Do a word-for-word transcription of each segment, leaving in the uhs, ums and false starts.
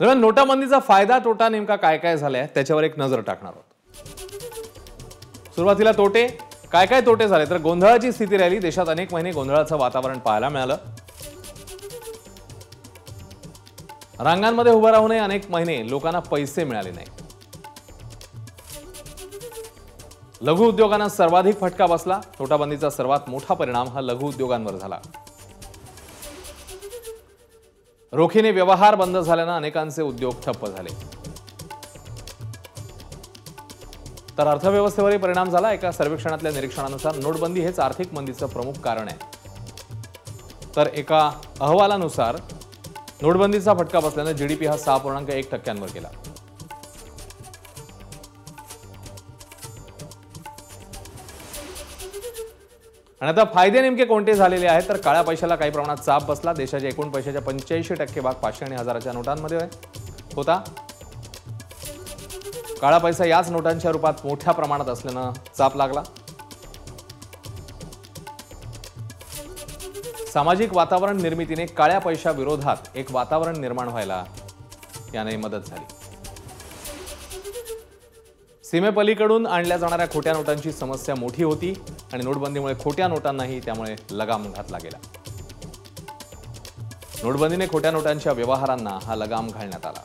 दरम्यान नोटाबंदीचा फायदा तोटा नेमका काय काय झालाय त्याच्यावर एक नजर टाकणार आहोत। सुरुवातीला तोटे काय काय तोटे झाले तर गोंधळाची स्थिती राहिली। देशात अनेक महिने गोंधळाचं वातावरण पाहायला मिळालं। रांगांमध्ये उभा राहून अनेक महिने लोकांना पैसे मिळाले नाही। लघु उद्योगांना सर्वाधिक फटका बसला। नोटाबंदीचा सर्वात मोठा परिणाम हा लघु उद्योगांवर झाला। रोखीने व्यवहार बंद झाल्याने अनेकांचे उद्योग ठप्प झाले, तर अर्थव्यवस्थेवरही परिणाम झाला। एका सर्वेक्षणातल्या निरीक्षणानुसार नोटबंदी हेच आर्थिक मंदीचं प्रमुख कारण आहे। तर एका अहवालानुसार नोटबंदीचा फटका बसल्याने जीडीपी हा सहा पूर्णांक एक टक्क्यांवर गेला। आणि आता फायदे नेमके कोणते झालेले आहेत तर काळ्या पैशाला काही प्रमाणात चाप बसला। देशाच्या एकूण पैशाच्या पंच्याऐंशी टक्के भाग पाचशे आणि हजाराच्या नोटांमध्ये होता। काळा पैसा याच नोटांच्या रूपात मोठ्या प्रमाणात असल्यानं चाप लागला। सामाजिक वातावरण निर्मितीने काळ्या पैशा विरोधात एक वातावरण निर्माण व्हायला याने मदत झाली। सीमेपलीकडून आणल्या जाणाऱ्या खोट्या नोटांची समस्या मोठी होती आणि नोटबंदीमुळे खोट्या नोटांनाही त्यामुळे लगाम घातला गेला। नोटबंदीने खोट्या नोटांच्या व्यवहारांना हा लगाम घालण्यात आला।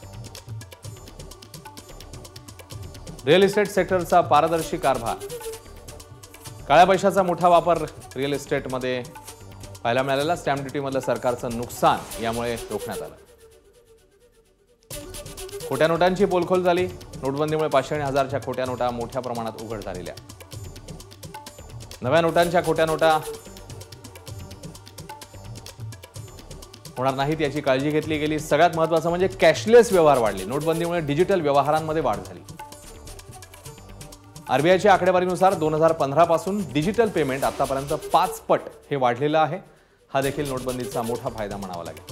रिअल इस्टेट सेक्टरचा पारदर्शी कारभार, काळ्या पैशाचा मोठा वापर रिअल इस्टेटमध्ये पाहायला मिळालेला। स्टॅम्प ड्युटीमधलं सरकारचं नुकसान यामुळे रोखण्यात आलं। खोट्या नोटांची पोलखोल झाली। नोटबंदीमुळे पाचशे आणि हजारच्या खोट्या नोटा मोठ्या प्रमाणात उघड झालेल्या। नव्या नोटांच्या खोट्या नोटा होणार नाहीत याची काळजी घेतली गेली। सगळ्यात महत्त्वाचं म्हणजे कॅशलेस व्यवहार वाढले। नोटबंदीमुळे डिजिटल व्यवहारांमध्ये वाढ झाली। आरबीआयच्या आकडेवारीनुसार दोन हजार पंधरा पासून डिजिटल पेमेंट आतापर्यंत पाच पट हे वाढलेलं आहे। हा देखील नोटबंदीचा मोठा फायदा म्हणावा लागेल।